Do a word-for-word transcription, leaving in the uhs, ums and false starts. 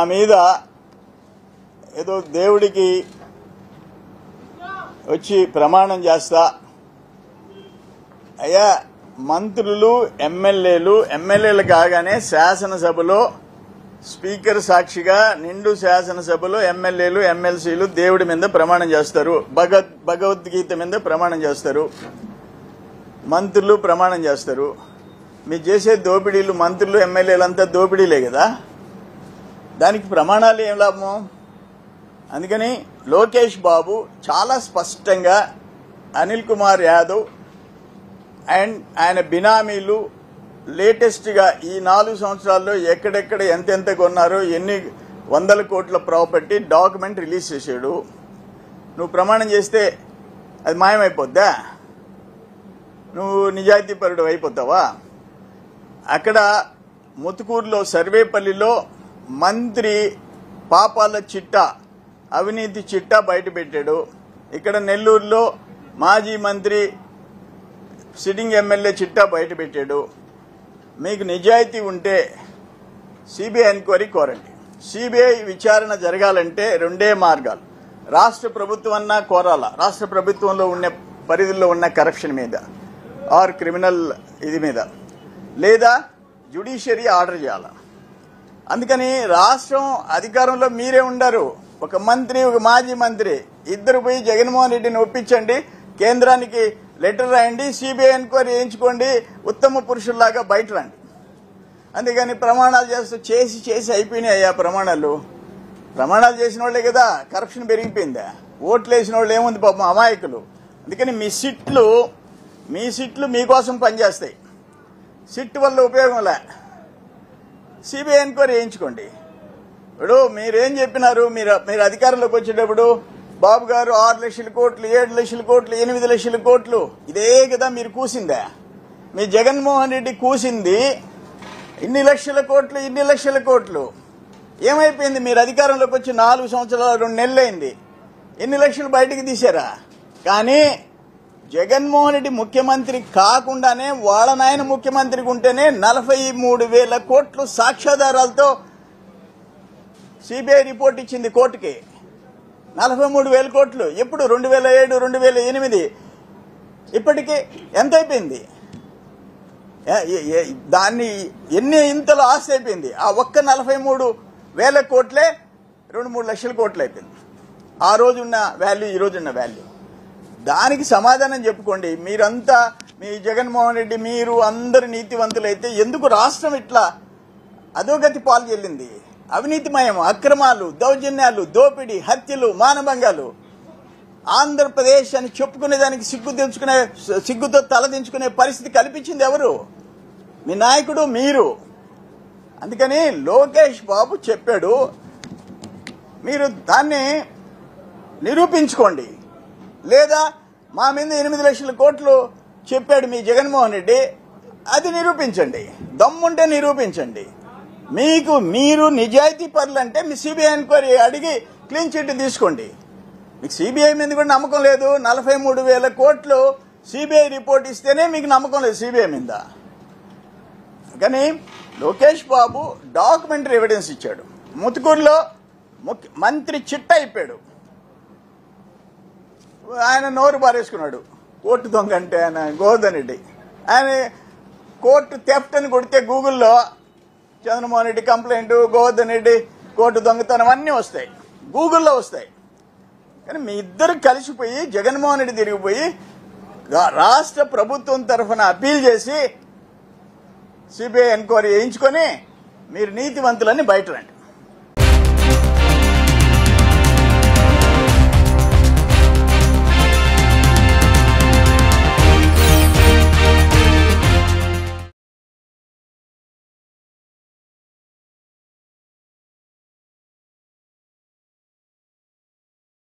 ना मीद एदो देवुडिकी वच्ची प्रमाणं चेस्ता अय्या मंत्रुलु एम्मेल्येलु एम्मेल्येलु कागाने शासन सभलो स्पीकर साक्षिगा निंडु शासन सभलो एम्मेल्येलु एम्मेल्सीलु देवुडि मीद प्रमाणं चेस्तारु भगवद् भगवद्गीत मीद प्रमाणं चेस्तारु मंत्रुलु प्रमाणं चेस्तारु మీరు చేసే దోపిడీలు మంత్రులు ఎమ్మెల్యేలంతా దోపిడీలే కదా దానికి ప్రమాణాలు ఏం లాభం అందుకని లోకేష్ బాబు చాలా స్పష్టంగా అనిల్ కుమార్ యాదవ్ అండ్ ఆయన బినామీలు లేటెస్ట్ గా ఈ నాలుగు సంవత్సరాల్లో ఎక్కడెక్కడ ఎంతెంత కొన్నారో ఎన్ని వందల కోట్ల ప్రాపర్టీ డాక్యుమెంట్ రిలీజ్ చేశాడు నువ్వు ప్రమాణం చేస్తే అది మాయమైపోద్దా నువ్వు నిజాయితీపరుడు అయిపోతావా అక్కడ ముతుకూరులో సర్వేపల్లిలో మంత్రి పాపాల చిట్టా అవినీతి చిట్టా బయటపెట్టాడు ఇక్కడ నెల్లూరులో మాజీ మంత్రి సిట్టింగ్ ఎమ్మెల్యే చిట్టా బయటపెట్టాడు మీకు నిజాయితీ ఉంటే సిబిఐ ఎంక్వైరీ కోరండి సిబిఐ విచారణ జరగాలంటే రెండే మార్గాలు రాష్ట్ర ప్రభుత్వమన్నా కోరాల రాష్ట్ర ప్రభుత్వంలో ఉన్న పరిధిలో ఉన్న కరప్షన్ మీద ఆర్ క్రిమినల్ ఇది మీద లేదా జ్యుడిషియరీ ఆర్డర్ చేయాల అందుకని రాష్ట్రం అధికారంలో మీరే ఉండరు ఒక మంత్రి ఒక మాజీ మంత్రి ఇద్దరు పోయి జగన్మోహన్ రెడ్డిని ఒప్పించండి కేంద్రానికి లెటర్ రాయండి సిబిఐ ఎంక్వైరీ చేయించుకోండి ఉత్తమ పురుషుల్లాగా బయట రండి అందుకని ప్రమాణాలు చేస్తూ చేసి చేసి అయిపోయినాయి ఆ ప్రమాణాలు ప్రమాణాలు చేసిన వాళ్ళే కదా కరప్షన్ పెరిగిపోయిందా ఓట్లు వేసిన వాళ్ళు ఏముంది పాపం అమాయకులు అందుకని మీ సిట్లు మీ సిట్లు మీకోసం పనిచేస్తాయి సిట్ వల్ల ఉపయోగం లే సిబిఐ ఎంక్వైరీ చేయించుకోండి ఇప్పుడు మీరేం చెప్పినారు మీరు మీరు అధికారంలోకి వచ్చేటప్పుడు బాబు గారు ఆరు లక్షల కోట్లు ఏడు లక్షల కోట్లు ఎనిమిది లక్షల కోట్లు ఇదే కదా మీరు కూసిందా మీ జగన్మోహన్ రెడ్డి కూసింది ఇన్ని లక్షల కోట్లు ఇన్ని లక్షల కోట్లు ఏమైపోయింది మీరు అధికారంలోకి వచ్చి నాలుగు సంవత్సరాలు రెండు నెలలు అయింది ఎన్ని లక్షలు బయటకు తీశారా కానీ జగన్మోహన్ రెడ్డి ముఖ్యమంత్రి కాకుండానే వాళ్ళ నాయన ముఖ్యమంత్రికి ఉంటేనే నలభై మూడు వేల కోట్లు సాక్ష్యాధారాలతో సిబిఐ రిపోర్ట్ ఇచ్చింది కోర్టుకి నలభై మూడు వేల కోట్లు ఎప్పుడు రెండు వేల ఏడు రెండు వేల ఎనిమిది ఇప్పటికీ ఎంత అయిపోయింది దాన్ని ఎన్ని ఇంతలో ఆస్తి అయిపోయింది ఆ ఒక్క నలభై మూడు వేల కోట్లే రెండు మూడు లక్షల కోట్లు అయిపోయింది ఆ రోజున్న వాల్యూ ఈ రోజున్న వాల్యూ దానికి సమాధానం చెప్పుకోండి మీరంతా మీ జగన్మోహన్ రెడ్డి మీరు అందరు నీతివంతులైతే ఎందుకు రాష్ట్రం ఇట్లా అధోగతి పాలు చెల్లింది అవినీతిమయం అక్రమాలు దౌర్జన్యాలు దోపిడీ హత్యలు మానభంగాలు ఆంధ్రప్రదేశ్ అని చెప్పుకునేదానికి సిగ్గు తెచ్చుకునే సిగ్గుతో తలదించుకునే పరిస్థితి కల్పించింది ఎవరు మీ నాయకుడు మీరు అందుకని లోకేష్ బాబు చెప్పాడు మీరు దాన్ని నిరూపించుకోండి లేదా మా మీద ఎనిమిది లక్షల కోట్లు చెప్పాడు మీ జగన్మోహన్ రెడ్డి అది నిరూపించండి దమ్ముంటే నిరూపించండి మీకు మీరు నిజాయితీ పరులంటే మీ సిబిఐ ఎంక్వైరీ అడిగి క్లీన్ చిట్ తీసుకోండి మీకు సిబిఐ మీద కూడా నమ్మకం లేదు నలభై మూడు వేల కోట్లు సిబిఐ రిపోర్ట్ ఇస్తేనే మీకు నమ్మకం లేదు సిబిఐ మీద కానీ లోకేష్ బాబు డాక్యుమెంటరీ ఎవిడెన్స్ ఇచ్చాడు ముతుకూరులో మంత్రి చిట్టా ఇప్పాడు ఆయన నోరు పారేసుకున్నాడు కోర్టు దొంగ అంటే ఆయన గోవర్ధన్ రెడ్డి ఆయన కోర్టు థెఫ్ట్ అని కొడితే గూగుల్లో చంద్రమోహన్ రెడ్డి కంప్లైంట్ గోవర్ధన్ రెడ్డి కోర్టు దొంగతనం అన్నీ వస్తాయి గూగుల్లో వస్తాయి కానీ మీ ఇద్దరు కలిసిపోయి జగన్మోహన్ రెడ్డి తిరిగిపోయి రాష్ట్ర ప్రభుత్వం తరఫున అప్పీల్ చేసి సిబిఐ ఎంక్వైరీ చేయించుకొని మీరు నీతివంతులని బయట రండి.